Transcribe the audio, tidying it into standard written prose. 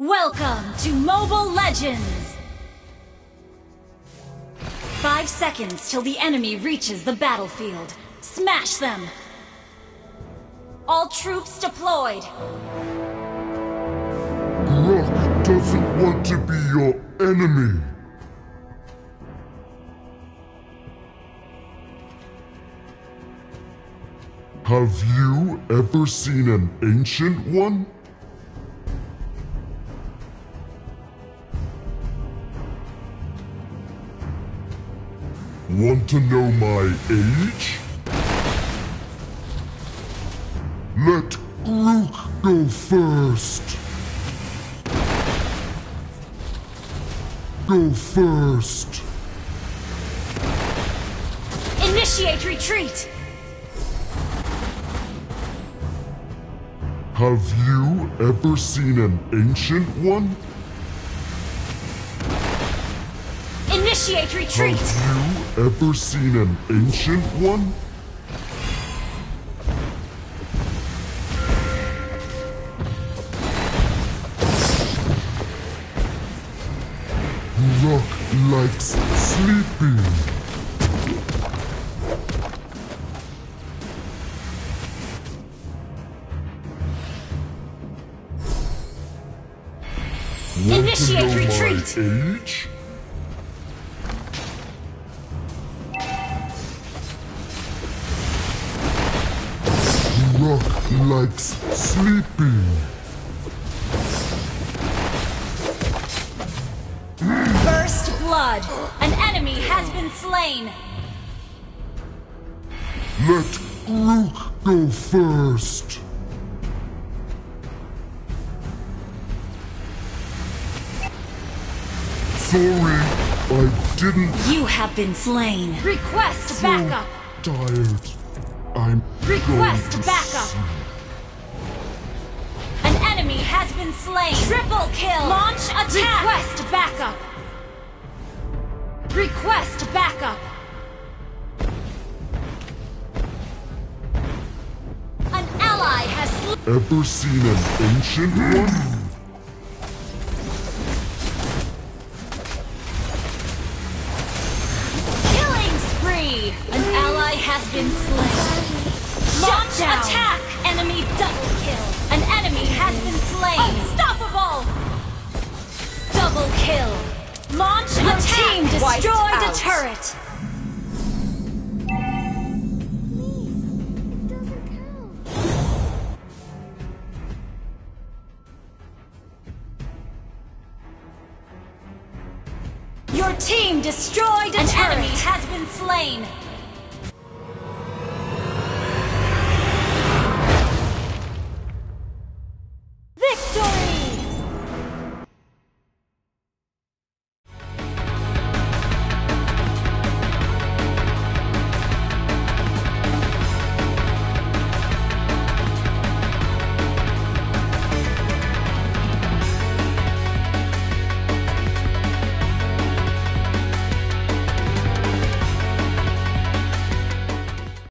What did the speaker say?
Welcome to Mobile Legends! 5 seconds till the enemy reaches the battlefield. Smash them! All troops deployed! Grock doesn't want to be your enemy! Have you ever seen an ancient one? Want to know my age? Let Grock go first! Go first! Initiate retreat! Have you ever seen an ancient one? Initiate retreat! Have you ever seen an ancient one? Grock likes sleeping. Initiate retreat! My age? Grock likes sleeping. First blood. An enemy has been slain. Let Grock go first. Sorry, I didn't. You have been slain. Request so backup. Tired. Request backup! An enemy has been slain! Triple kill! Launch attack! Request backup! Request backup! An ally has slain! Ever seen an ancient one? Killing spree! An ally has been slain! Launch attack! Enemy double kill! An enemy has been slain! Unstoppable! Double kill! Launch attack! Your team destroyed a turret! Please, it doesn't count. Your team destroyed a turret! An enemy has been slain!